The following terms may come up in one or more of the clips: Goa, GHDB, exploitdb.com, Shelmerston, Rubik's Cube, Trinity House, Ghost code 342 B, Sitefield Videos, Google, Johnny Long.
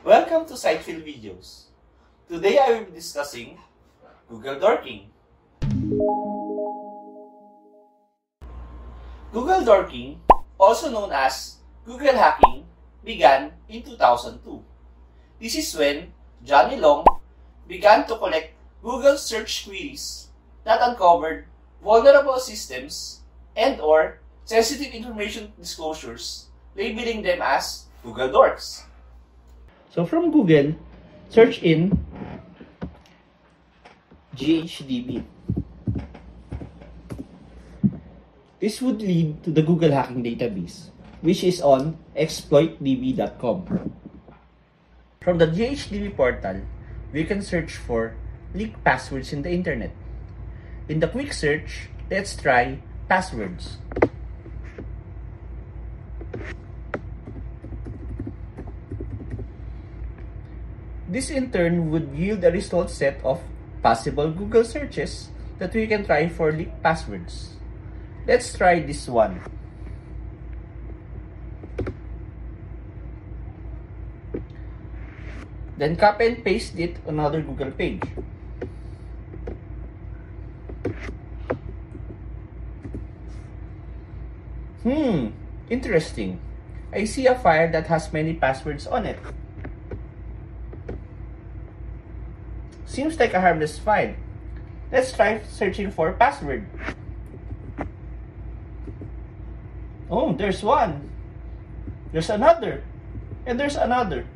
Welcome to Sitefield Videos. Today I will be discussing Google Dorking. Google Dorking, also known as Google Hacking, began in 2002. This is when Johnny Long began to collect Google search queries that uncovered vulnerable systems and/or sensitive information disclosures, labeling them as Google Dorks. So from Google, search in GHDB. This would lead to the Google Hacking Database, which is on exploitdb.com. From the GHDB portal, we can search for leaked passwords in the internet. In the quick search, let's try passwords. This in turn would yield a result set of possible Google searches that we can try for leaked passwords. Let's try this one. Then copy and paste it on another Google page. Interesting. I see a file that has many passwords on it. Seems like a harmless file. Let's try searching for password. Oh, there's one. There's another. And there's another.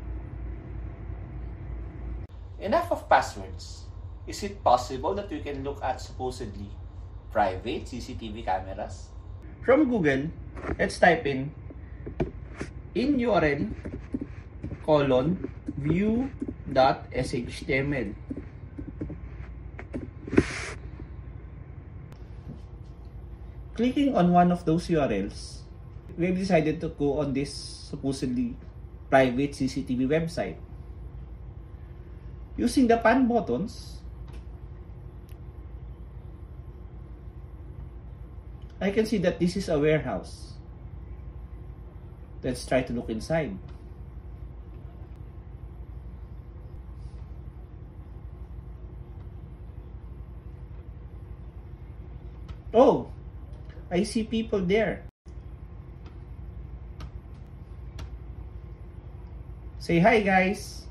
Enough of passwords. Is it possible that we can look at supposedly private CCTV cameras? From Google, let's type in URL : view.shtml. Clicking on one of those URLs, we've decided to go on this supposedly private CCTV website. Using the pan buttons, I can see that this is a warehouse. Let's try to look inside. Oh! I see people there. Say hi, guys.